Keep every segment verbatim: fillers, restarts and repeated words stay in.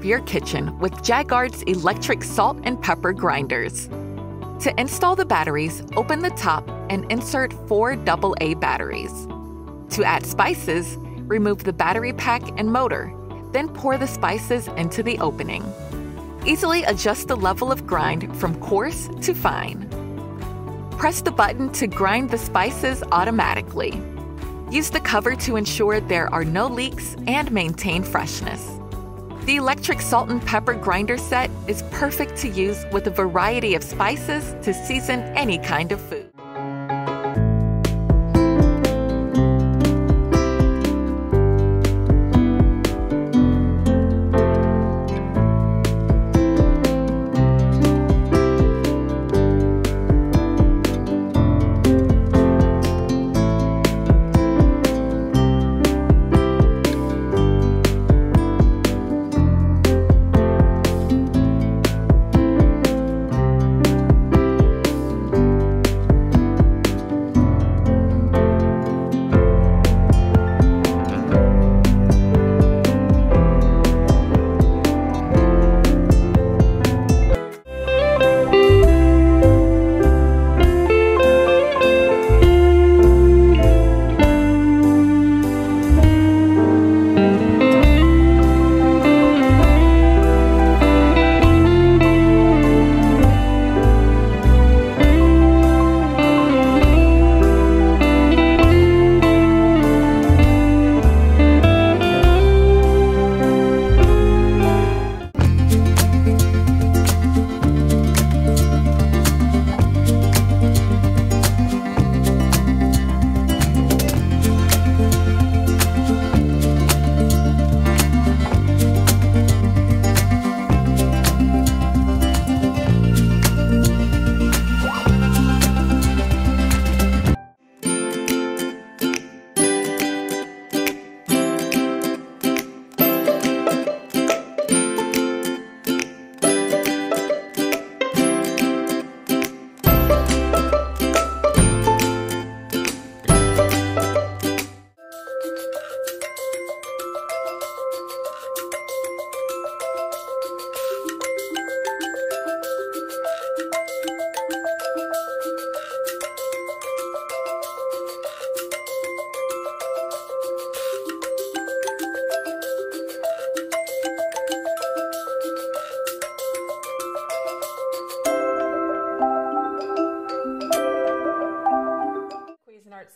up your kitchen with JAGURDS electric salt and pepper grinders. To install the batteries, open the top and insert four double A batteries. To add spices, remove the battery pack and motor, then pour the spices into the opening. Easily adjust the level of grind from coarse to fine. Press the button to grind the spices automatically. Use the cover to ensure there are no leaks and maintain freshness. The electric salt and pepper grinder set is perfect to use with a variety of spices to season any kind of food.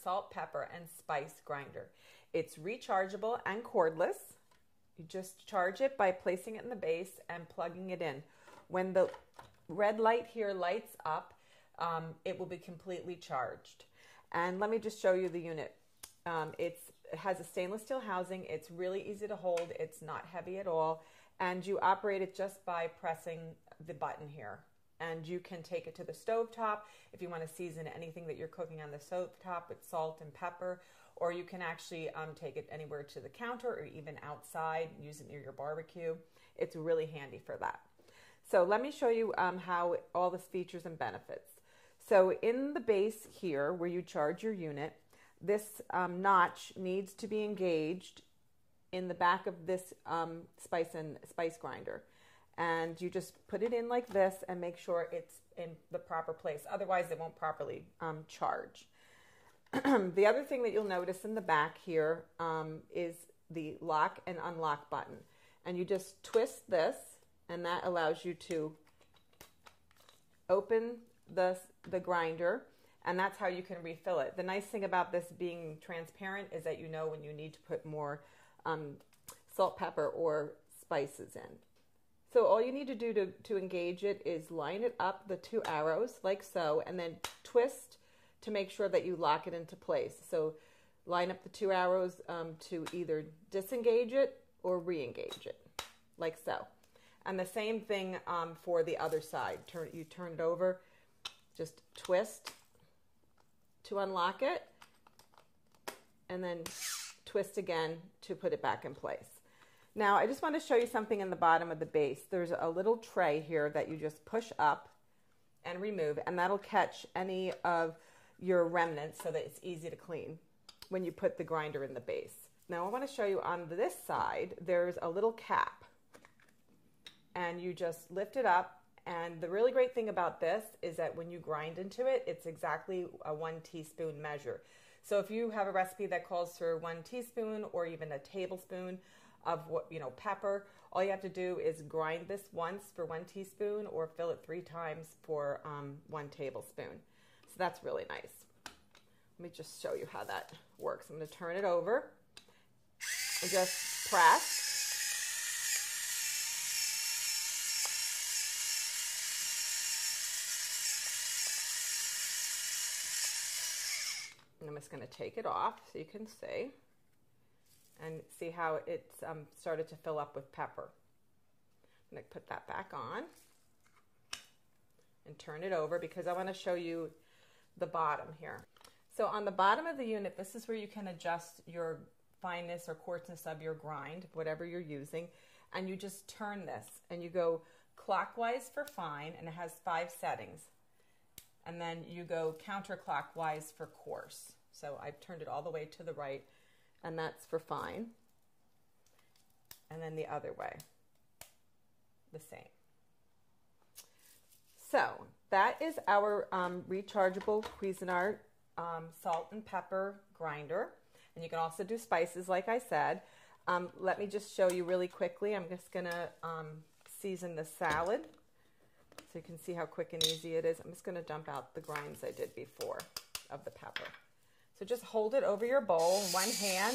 Salt, pepper, and spice grinder. It's rechargeable and cordless. You just charge it by placing it in the base and plugging it in. When the red light here lights up, um, it will be completely charged. And let me just show you the unit. Um, it's, it has a stainless steel housing. It's really easy to hold. It's not heavy at all. And you operate it just by pressing the button here. And you can take it to the stovetop if you want to season anything that you're cooking on the stovetop with salt and pepper, or you can actually um, take it anywhere to the counter or even outside, use it near your barbecue. It's really handy for that. So let me show you um, how all the features and benefits. So in the base here where you charge your unit, this um, notch needs to be engaged in the back of this um, spice and spice grinder. And you just put it in like this and make sure it's in the proper place. Otherwise, it won't properly um, charge. The other thing that you'll notice in the back here um, is the lock and unlock button. And you just twist this, and that allows you to open the, the grinder, and that's how you can refill it. The nice thing about this being transparent is that you know when you need to put more um, salt, pepper, or spices in. So all you need to do to, to engage it is line it up, the two arrows, like so, and then twist to make sure that you lock it into place. So line up the two arrows um, to either disengage it or re-engage it, like so. And the same thing um, for the other side. Turn, you turn it over, just twist to unlock it, and then twist again to put it back in place. Now, I just want to show you something in the bottom of the base. There's a little tray here that you just push up and remove, and that'll catch any of your remnants so that it's easy to clean when you put the grinder in the base. Now, I want to show you on this side, there's a little cap and you just lift it up. And the really great thing about this is that when you grind into it, it's exactly a one teaspoon measure. So if you have a recipe that calls for one teaspoon or even a tablespoon of what you know pepper, all you have to do is grind this once for one teaspoon or fill it three times for um, one tablespoon. So that's really nice. Let me just show you how that works. I'm going to turn it over and just press. And I'm just going to take it off so you can see, and see how it's um, started to fill up with pepper. I'm going to put that back on and turn it over because I want to show you the bottom here. So on the bottom of the unit, this is where you can adjust your fineness or coarseness of your grind, whatever you're using, and you just turn this and you go clockwise for fine, and it has five settings. And then you go counterclockwise for coarse. So I've turned it all the way to the right, and that's for fine. And then the other way, the same. So that is our um, rechargeable Cuisinart um, salt and pepper grinder. And you can also do spices, like I said. Um, let me just show you really quickly. I'm just gonna um, season the salad. So you can see how quick and easy it is. I'm just going to dump out the grinds I did before of the pepper. So just hold it over your bowl in one hand.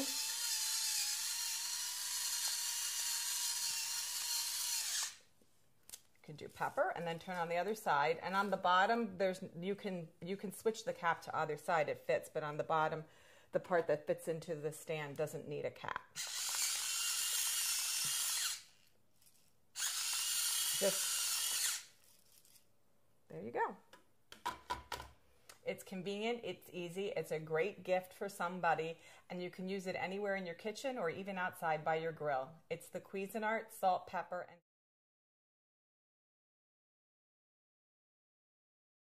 You can do pepper and then turn on the other side. And on the bottom, there's you can you can switch the cap to either side. It fits, but on the bottom, the part that fits into the stand doesn't need a cap. Just There you go. It's convenient, it's easy, it's a great gift for somebody, and you can use it anywhere in your kitchen or even outside by your grill. It's the Cuisinart salt, pepper, and